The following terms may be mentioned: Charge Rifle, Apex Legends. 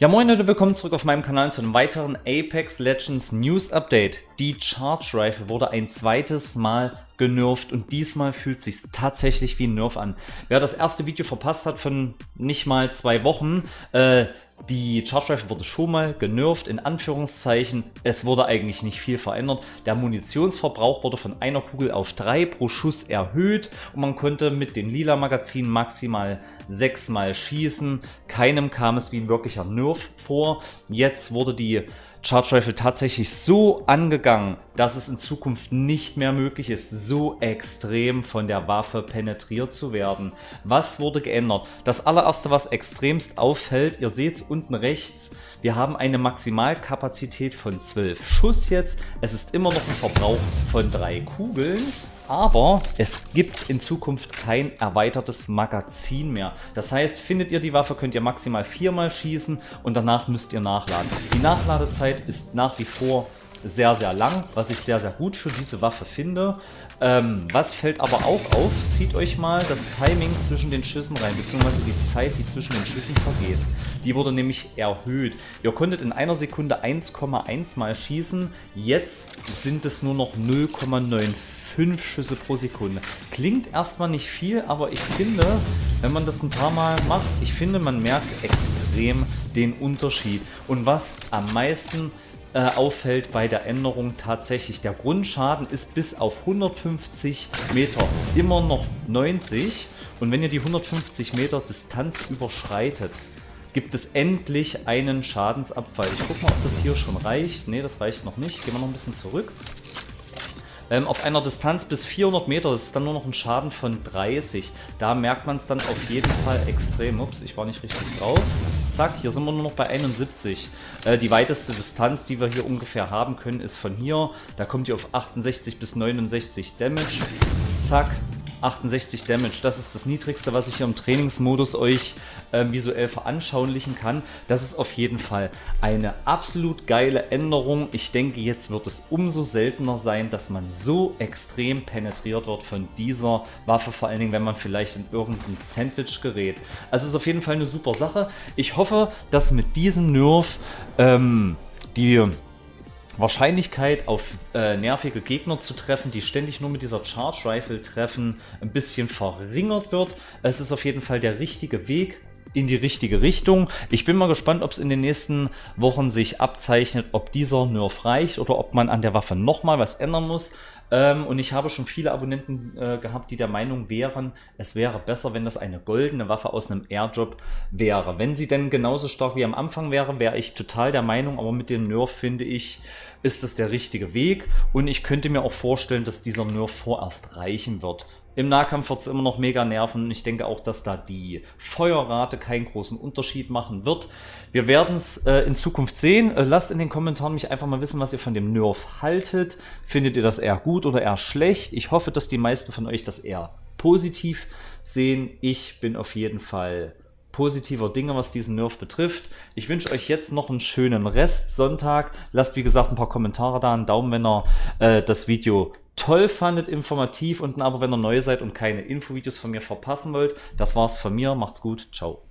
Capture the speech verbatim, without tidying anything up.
Ja moin Leute, willkommen zurück auf meinem Kanal zu einem weiteren Apex Legends News Update. Die Charge Rifle wurde ein zweites Mal genervt und diesmal fühlt sich tatsächlich wie ein Nerf an. Wer das erste Video verpasst hat von nicht mal zwei Wochen, äh, die Charge Rifle wurde schon mal genervt, in Anführungszeichen. Es wurde eigentlich nicht viel verändert. Der Munitionsverbrauch wurde von einer Kugel auf drei pro Schuss erhöht und man konnte mit dem lila Magazin maximal sechs Mal schießen. Keinem kam es wie ein wirklicher Nerf vor. Jetzt wurde die Charge Rifle tatsächlich so angegangen, dass es in Zukunft nicht mehr möglich ist, so extrem von der Waffe penetriert zu werden. Was wurde geändert? Das allererste, was extremst auffällt, ihr seht es unten rechts, wir haben eine Maximalkapazität von zwölf Schuss jetzt. Es ist immer noch ein Verbrauch von drei Kugeln. Aber es gibt in Zukunft kein erweitertes Magazin mehr. Das heißt, findet ihr die Waffe, könnt ihr maximal viermal schießen und danach müsst ihr nachladen. Die Nachladezeit ist nach wie vor sehr, sehr lang, was ich sehr, sehr gut für diese Waffe finde. Ähm, was fällt aber auch auf, zieht euch mal das Timing zwischen den Schüssen rein, beziehungsweise die Zeit, die zwischen den Schüssen vergeht. Die wurde nämlich erhöht. Ihr konntet in einer Sekunde eins Komma eins mal schießen, jetzt sind es nur noch null Komma fünfundneunzig fünf Schüsse pro Sekunde. Klingt erstmal nicht viel, aber ich finde, wenn man das ein paar Mal macht, ich finde, man merkt extrem den Unterschied. Und was am meisten äh, auffällt bei der Änderung tatsächlich, der Grundschaden ist bis auf hundertfünfzig Meter immer noch neunzig. Und wenn ihr die hundertfünfzig Meter Distanz überschreitet, gibt es endlich einen Schadensabfall. Ich gucke mal, ob das hier schon reicht. Ne, das reicht noch nicht. Gehen wir noch ein bisschen zurück. Auf einer Distanz bis vierhundert Meter, das ist dann nur noch ein Schaden von dreißig. Da merkt man es dann auf jeden Fall extrem. Ups, ich war nicht richtig drauf. Zack, hier sind wir nur noch bei einundsiebzig. Äh, die weiteste Distanz, die wir hier ungefähr haben können, ist von hier. Da kommt ihr auf achtundsechzig bis neunundsechzig Damage. Zack, achtundsechzig Damage. Das ist das Niedrigste, was ich hier im Trainingsmodus euch äh, visuell veranschaulichen kann. Das ist auf jeden Fall eine absolut geile Änderung. Ich denke, jetzt wird es umso seltener sein, dass man so extrem penetriert wird von dieser Waffe, vor allen Dingen, wenn man vielleicht in irgendein Sandwich gerät. Also ist auf jeden Fall eine super Sache. Ich hoffe, dass mit diesem Nerf ähm, die Wahrscheinlichkeit auf äh, nervige Gegner zu treffen, die ständig nur mit dieser Charge Rifle treffen, ein bisschen verringert wird. Es ist auf jeden Fall der richtige Weg in die richtige Richtung. Ich bin mal gespannt, ob es in den nächsten Wochen sich abzeichnet, ob dieser Nerf reicht oder ob man an der Waffe nochmal was ändern muss. Ähm, und ich habe schon viele Abonnenten äh, gehabt, die der Meinung wären, es wäre besser, wenn das eine goldene Waffe aus einem Airdrop wäre. Wenn sie denn genauso stark wie am Anfang wäre, wäre ich total der Meinung, aber mit dem Nerf, finde ich, ist das der richtige Weg. Und ich könnte mir auch vorstellen, dass dieser Nerf vorerst reichen wird. Im Nahkampf wird es immer noch mega nerven. Ich denke auch, dass da die Feuerrate keinen großen Unterschied machen wird. Wir werden es äh, in Zukunft sehen. Äh, lasst in den Kommentaren mich einfach mal wissen, was ihr von dem Nerf haltet. Findet ihr das eher gut oder eher schlecht? Ich hoffe, dass die meisten von euch das eher positiv sehen. Ich bin auf jeden Fall positiver Dinge, was diesen Nerf betrifft. Ich wünsche euch jetzt noch einen schönen Restsonntag. Lasst, wie gesagt, ein paar Kommentare da, einen Daumen, wenn ihr äh, das Video toll fandet, informativ, und ein Abo, wenn ihr neu seid und keine Infovideos von mir verpassen wollt. Das war's von mir. Macht's gut. Ciao.